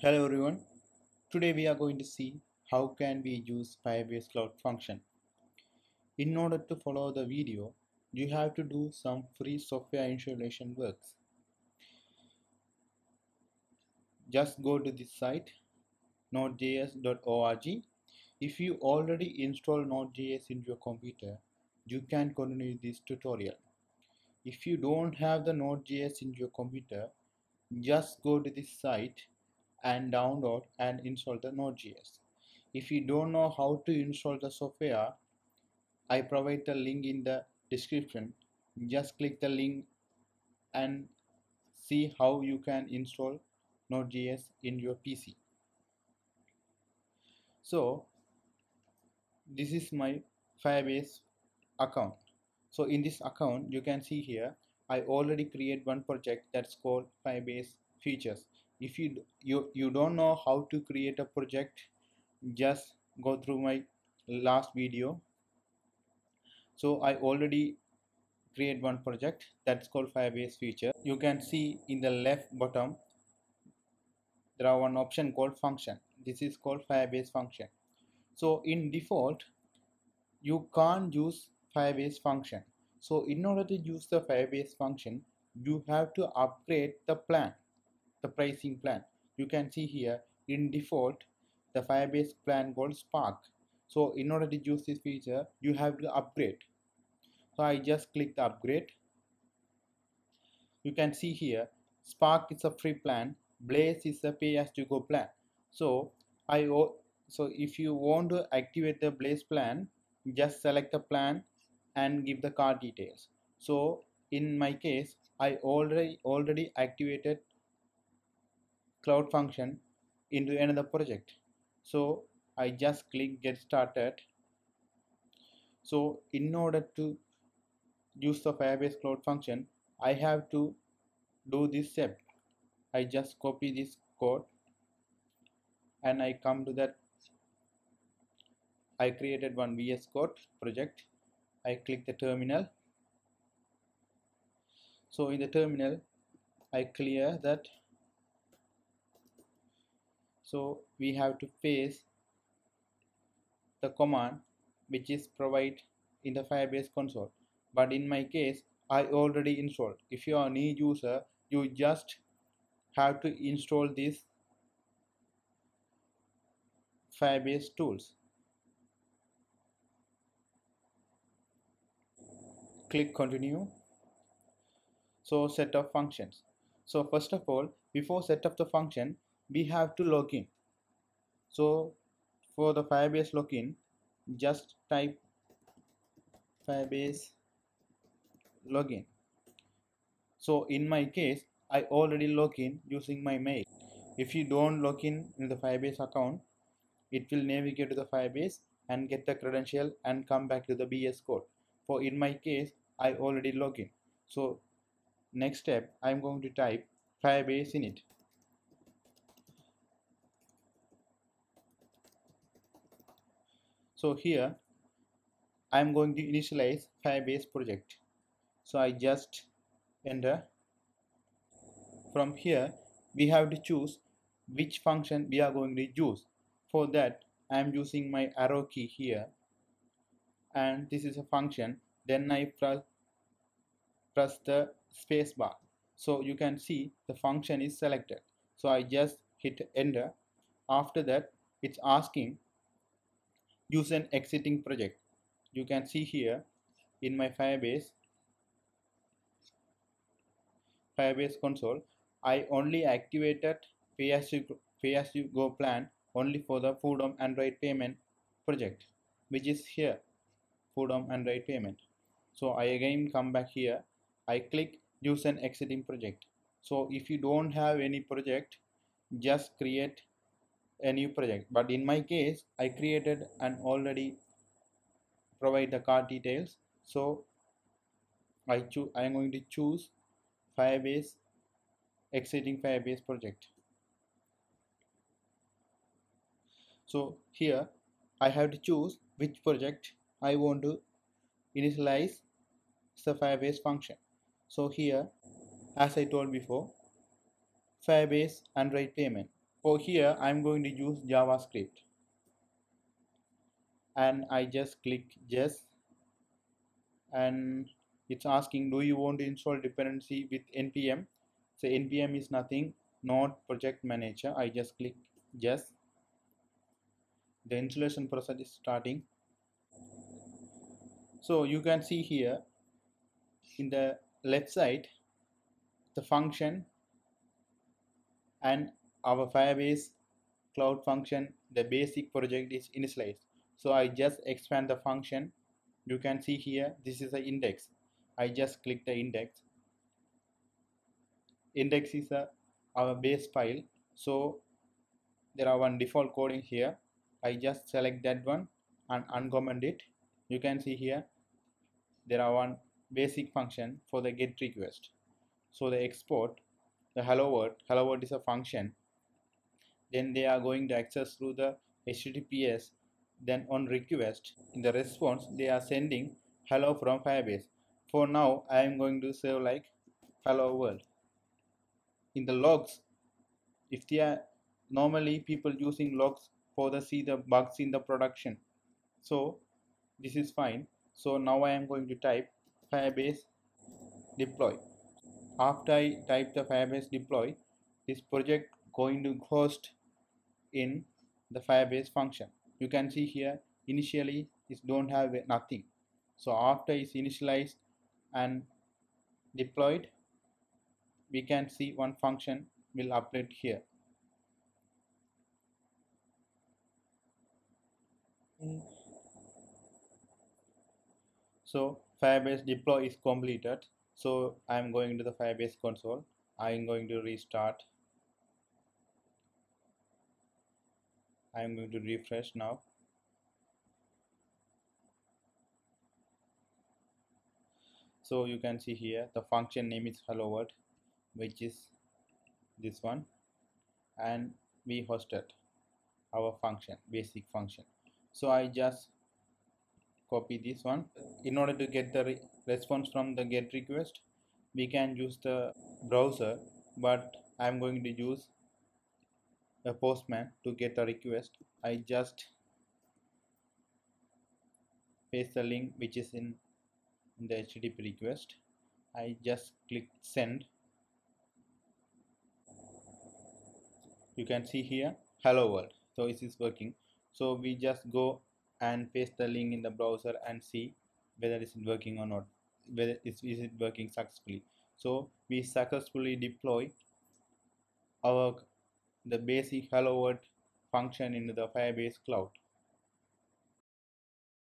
Hello everyone, today we are going to see how can we use Firebase Cloud function. In order to follow the video, you have to do some free software installation works. Just go to this site nodejs.org. If you already install Node.js into your computer, you can continue this tutorial. If you don't have the Node.js in your computer, just go to this site and download and install the Node.js. If you don't know how to install the software, I provide the link in the description. Just click the link and see how you can install Node.js in your PC. So this is my Firebase account. So in this account, you can see here I already create one project that's called Firebase features. If you don't know how to create a project, just go through my last video. So I already create one project that's called Firebase feature. You can see in the left bottom there are one option called function. This is called Firebase function. So in default you can't use Firebase function. So in order to use the Firebase function, you have to upgrade the plan, the pricing plan. You can see here in default the Firebase plan called Spark. So in order to use this feature, you have to upgrade. So I just click the upgrade. You can see here Spark is a free plan, Blaze is a pay-as-you-go plan. So if you want to activate the Blaze plan, just select the plan and give the card details. So in my case, I already activated Cloud function into another project. So I just click get started. So in order to use the Firebase Cloud function, I have to do this step. I just copy this code and I come to that. I created one VS Code project. I click the terminal. So in the terminal, I clear that. So we have to paste the command which is provided in the Firebase console. But in my case, I already installed. If you are a new user, you just have to install these Firebase tools. Click continue. So set up functions. So first of all, before set up the function, we have to log in. So for the Firebase login, just type Firebase login. So in my case, I already log in using my mail. If you don't log in the Firebase account, it will navigate to the Firebase and get the credential and come back to the VS Code. For in my case, I already log in. So next step, I'm going to type Firebase init. So here I'm going to initialize Firebase project. So I just enter. From here we have to choose which function we are going to use. For that, I am using my arrow key here, and this is a function. Then I press the space bar. So you can see the function is selected. So I just hit enter. After that, it's asking use an existing project. You can see here in my Firebase console, I only activated pay-as-you-go plan only for the food on Android payment project, which is here, food on Android payment. So I again come back here. I click use an existing project. So if you don't have any project, just create a new project. But in my case, I created and already provide the card details. So I'm going to choose Firebase existing Firebase project. So here I have to choose which project I want to initialize the Firebase function. So here, as I told before, Firebase Android payment. For here I'm going to use JavaScript, and I just click yes, and it's asking, do you want to install dependency with npm? So npm is nothing, not project manager. I just click yes. The installation process is starting. So you can see here in the left side the function and our Firebase Cloud function, the basic project is initialized. So I just expand the function. You can see here this is the index. I just click the index. Index is our base file, so there are one default code in here. I just select that one and uncomment it. You can see here there are one basic function for the get request. So they export the hello world is a function, then they are going to access through the HTTPS, then on request in the response they are sending hello from Firebase. For now I am going to save like hello world. In the logs, if they are normally people using logs for the see the bugs in the production, so this is fine. So now I am going to type Firebase deploy. After I type the Firebase deploy, this project going to host in the Firebase function. You can see here initially it don't have nothing, so after it's initialized and deployed, we can see one function will update here. So Firebase deploy is completed. So I am going to the Firebase console. I am going to restart. I am going to refresh now. So you can see here the function name is hello world, which is this one, and we hosted our function, basic function. So I just copy this one. In order to get the response from the get request, we can use the browser, but I'm going to use a Postman to get the request. I just paste the link which is in the HTTP request. I just click send. You can see here hello world. So it is working. So we just go and paste the link in the browser and see whether it's working or not, whether is it working successfully. So we successfully deploy the basic hello world function into the Firebase Cloud.